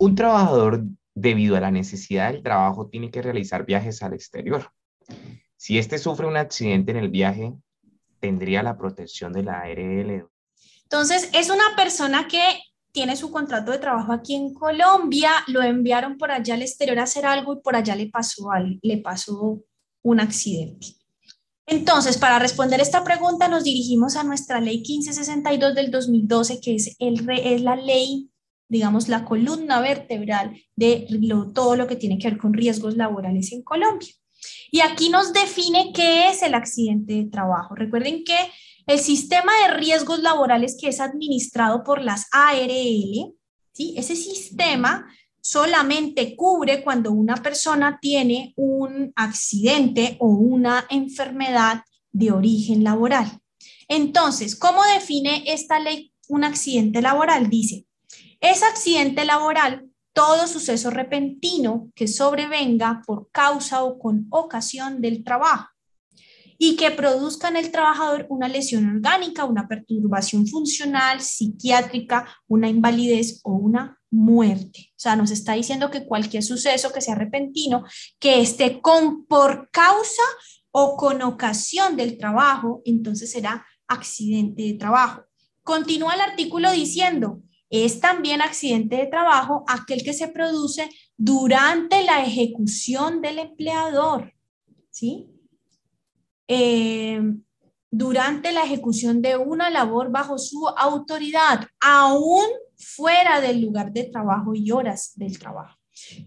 Un trabajador, debido a la necesidad del trabajo, tiene que realizar viajes al exterior. Si éste sufre un accidente en el viaje, tendría la protección de la ARL. Entonces, es una persona que tiene su contrato de trabajo aquí en Colombia, lo enviaron por allá al exterior a hacer algo y por allá le pasó un accidente. Entonces, para responder esta pregunta nos dirigimos a nuestra ley 1562 del 2012, que es la ley, digamos, la columna vertebral de todo lo que tiene que ver con riesgos laborales en Colombia. Y aquí nos define qué es el accidente de trabajo. Recuerden que el sistema de riesgos laborales que es administrado por las ARL, ¿sí? Ese sistema solamente cubre cuando una persona tiene un accidente o una enfermedad de origen laboral. Entonces, ¿cómo define esta ley un accidente laboral? Dice, es accidente laboral todo suceso repentino que sobrevenga por causa o con ocasión del trabajo y que produzca en el trabajador una lesión orgánica, una perturbación funcional, psiquiátrica, una invalidez o una muerte. O sea, nos está diciendo que cualquier suceso que sea repentino, que esté por causa o con ocasión del trabajo, entonces será accidente de trabajo. Continúa el artículo diciendo, es también accidente de trabajo aquel que se produce durante la ejecución del empleador, ¿sí? Durante la ejecución de una labor bajo su autoridad, aún fuera del lugar de trabajo y horas del trabajo.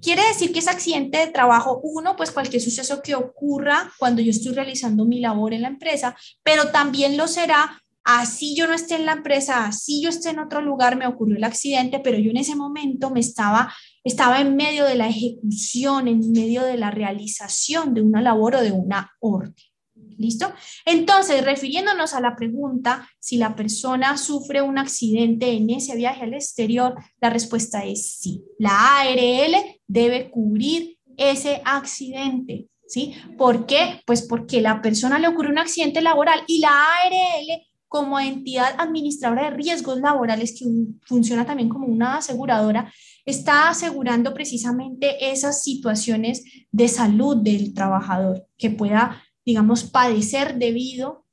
Quiere decir que es accidente de trabajo, uno, pues cualquier suceso que ocurra cuando yo estoy realizando mi labor en la empresa, pero también lo será así yo no esté en la empresa, así yo esté en otro lugar, me ocurrió el accidente, pero yo en ese momento estaba en medio de la ejecución, en medio de la realización de una labor o de una orden. ¿Listo? Entonces, refiriéndonos a la pregunta, si la persona sufre un accidente en ese viaje al exterior, la respuesta es sí. La ARL debe cubrir ese accidente, ¿sí? ¿Por qué? Pues porque la persona le ocurre un accidente laboral y la ARL, como entidad administradora de riesgos laborales, que funciona también como una aseguradora, está asegurando precisamente esas situaciones de salud del trabajador que pueda, digamos, padecer debido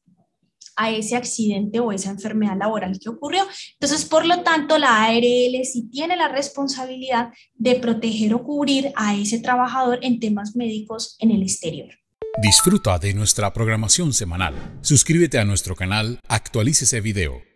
a ese accidente o esa enfermedad laboral que ocurrió. Entonces, por lo tanto, la ARL sí tiene la responsabilidad de proteger o cubrir a ese trabajador en temas médicos en el exterior. Disfruta de nuestra programación semanal. Suscríbete a nuestro canal Actualícese Video.